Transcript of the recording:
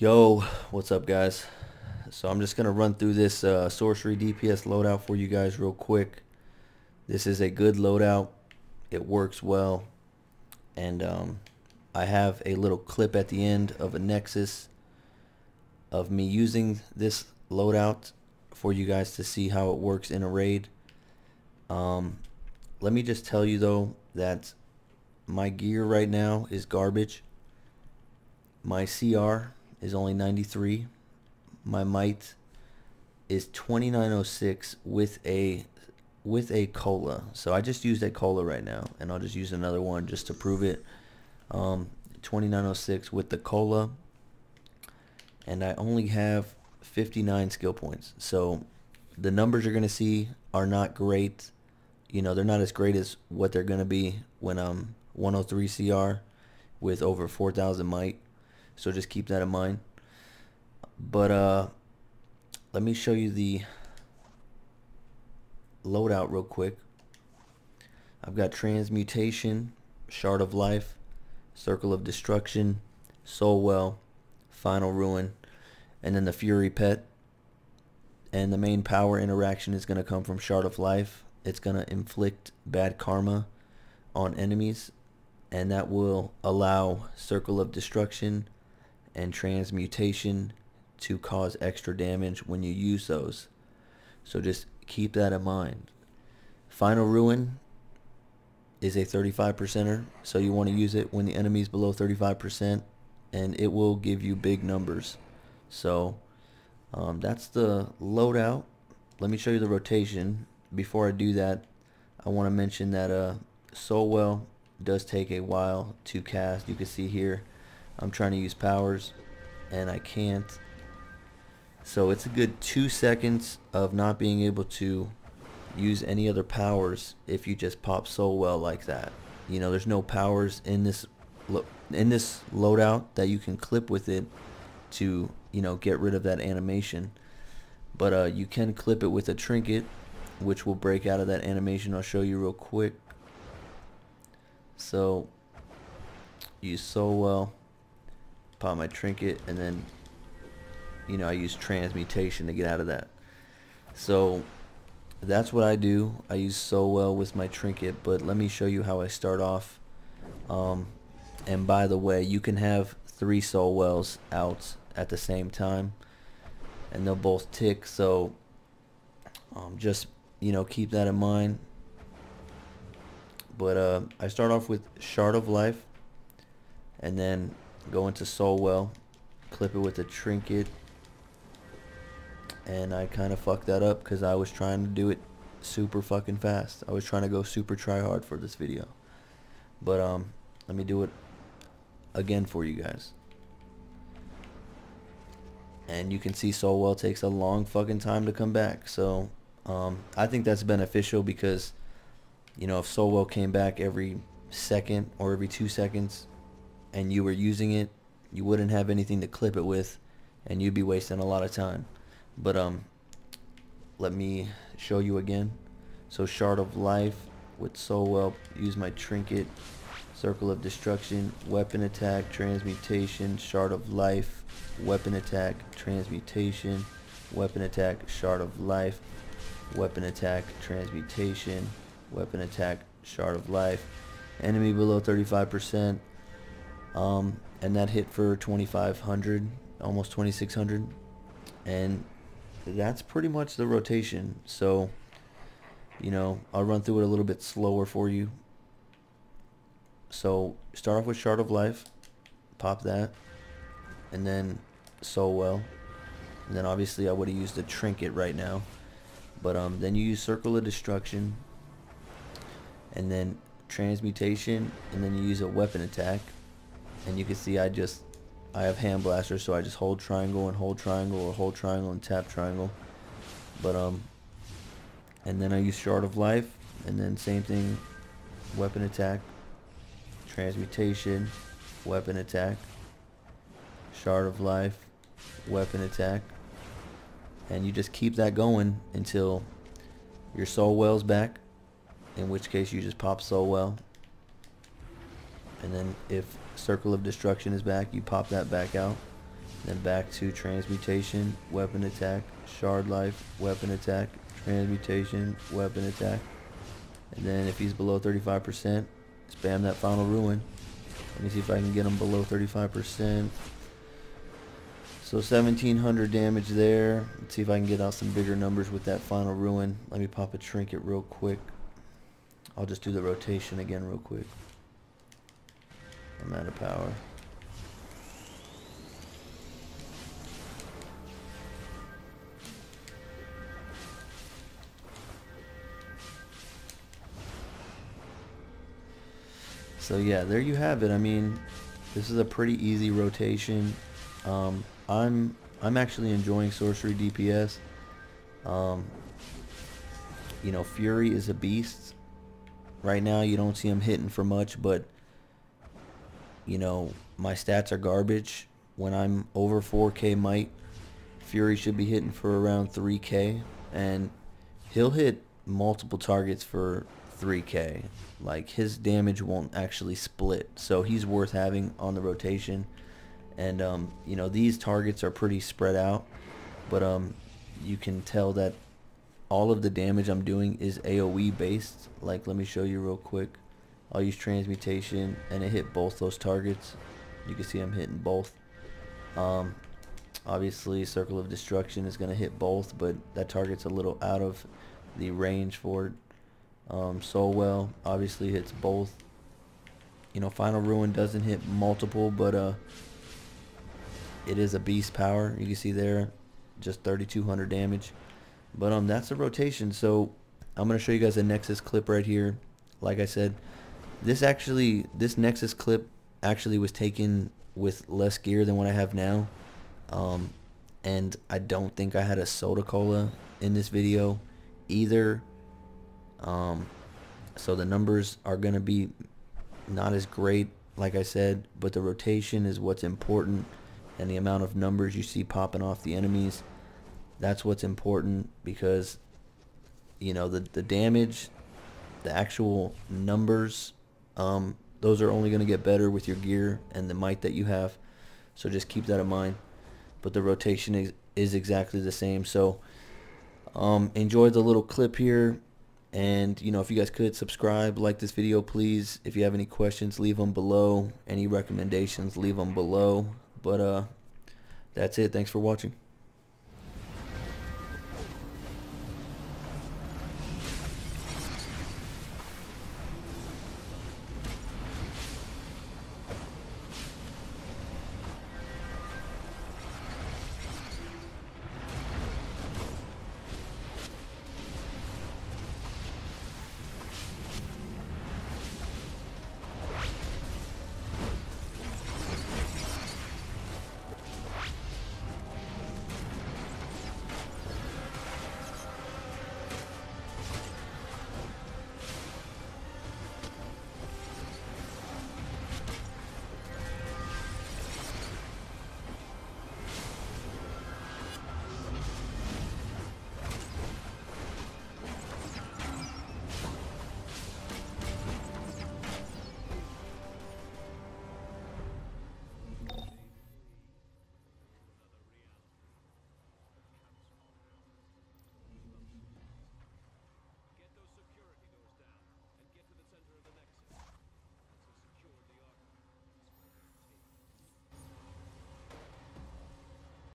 Yo, what's up guys? So I'm just gonna run through this sorcery DPS loadout for you guys real quick. This is a good loadout, it works well, and I have a little clip at the end of a Nexus of me using this loadout for you guys to see how it works in a raid. Let me just tell you though that my gear right now is garbage. My CR is only 93. My might is 2906 with a cola. So I just used a cola right now, and I'll just use another one just to prove it. 2906 with the cola, and I only have 59 skill points. So the numbers you're gonna see are not great. You know, they're not as great as what they're gonna be when I'm 103 CR with over 4,000 might. So just keep that in mind. But let me show you the loadout real quick. I've got Transmutation, Shard of Life, Circle of Destruction, Soul Well, Final Ruin, and then the Fury pet. And the main power interaction is going to come from Shard of Life. It's going to inflict bad karma on enemies, and that will allow Circle of Destruction and Transmutation to cause extra damage when you use those. So just keep that in mind. Final Ruin is a 35%er, so you want to use it when the enemy is below 35%, and it will give you big numbers. So that's the loadout. Let me show you the rotation. Before I do that, I want to mention that Soul Well does take a while to cast. You can see here I'm trying to use powers and I can't. So it's a good 2 seconds of not being able to use any other powers if you just pop Soul Well like that. You know, there's no powers in this loadout that you can clip with it to, you know, get rid of that animation. But you can clip it with a trinket, which will break out of that animation. I'll show you real quick. So use Soul Well, pop my trinket, and then, you know, I use Transmutation to get out of that. So that's what I do. I use Soul Well with my trinket, but let me show you how I start off. And by the way, you can have 3 Soul Wells out at the same time, and they'll both tick. So just, you know, keep that in mind. But I start off with Shard of Life, and then go into Soul Well, clip it with a trinket, and I kind of fucked that up because I was trying to do it super fucking fast. I was trying to go super try hard for this video. But let me do it again for you guys. And you can see Soul Well takes a long fucking time to come back. So I think that's beneficial because, you know, if Soul Well came back every second or every 2 seconds and you were using it, you wouldn't have anything to clip it with, and you'd be wasting a lot of time. But let me show you again. So Shard of Life with Soul Well, use my trinket, Circle of Destruction, weapon attack, Transmutation, Shard of Life, weapon attack, Transmutation, weapon attack, Shard of Life, weapon attack, Transmutation, weapon attack, Shard of Life, enemy below 35%, and that hit for 2500, almost 2600, and that's pretty much the rotation. So, you know, I'll run through it a little bit slower for you. So start off with Shard of Life, pop that, and then Soul Well, and then obviously I would have used the trinket right now, but then you use Circle of Destruction, and then Transmutation, and then you use a weapon attack. And you can see I have hand blaster, so I just hold triangle and hold triangle, or hold triangle and tap triangle. But and then I use Shard of Life, and then same thing, weapon attack, Transmutation, weapon attack, Shard of Life, weapon attack, and you just keep that going until your Soul Well's back, in which case you just pop Soul Well. And then if Circle of Destruction is back, you pop that back out. Then back to transmutation, weapon attack, shard life, weapon attack, transmutation, weapon attack. And then if he's below 35%, spam that final ruin. Let me see if I can get him below 35%. So 1700 damage there. Let's see if I can get out some bigger numbers with that final ruin. Let me pop a trinket real quick. I'll just do the rotation again real quick. I'm out of power. So yeah, there you have it. I mean, this is a pretty easy rotation. I'm actually enjoying sorcery DPS. You know, Fury is a beast. Right now you don't see him hitting for much, but you know, my stats are garbage. When I'm over 4k might, Fury should be hitting for around 3k, and he'll hit multiple targets for 3k. Like, his damage won't actually split, so he's worth having on the rotation. And you know, these targets are pretty spread out, but you can tell that all of the damage I'm doing is AoE based. Like, let me show you real quick. I'll use transmutation, and it hit both those targets. You can see I'm hitting both. Obviously Circle of Destruction is gonna hit both, but that target's a little out of the range for it. Soul Well obviously hits both. You know, Final Ruin doesn't hit multiple, but it is a beast power. You can see there, just 3200 damage. But that's the rotation. So I'm going to show you guys a Nexus clip right here. Like I said, this Nexus clip actually was taken with less gear than what I have now. And I don't think I had a Soda Cola in this video either. So the numbers are going to be not as great, like I said, but the rotation is what's important. And the amount of numbers you see popping off the enemies, that's what's important, because you know, the damage, the actual numbers, those are only going to get better with your gear and the might that you have. So just keep that in mind. But the rotation is exactly the same. So enjoy the little clip here, and you know, if you guys could subscribe, like this video please. If you have any questions, leave them below. Any recommendations, leave them below. But that's it. Thanks for watching.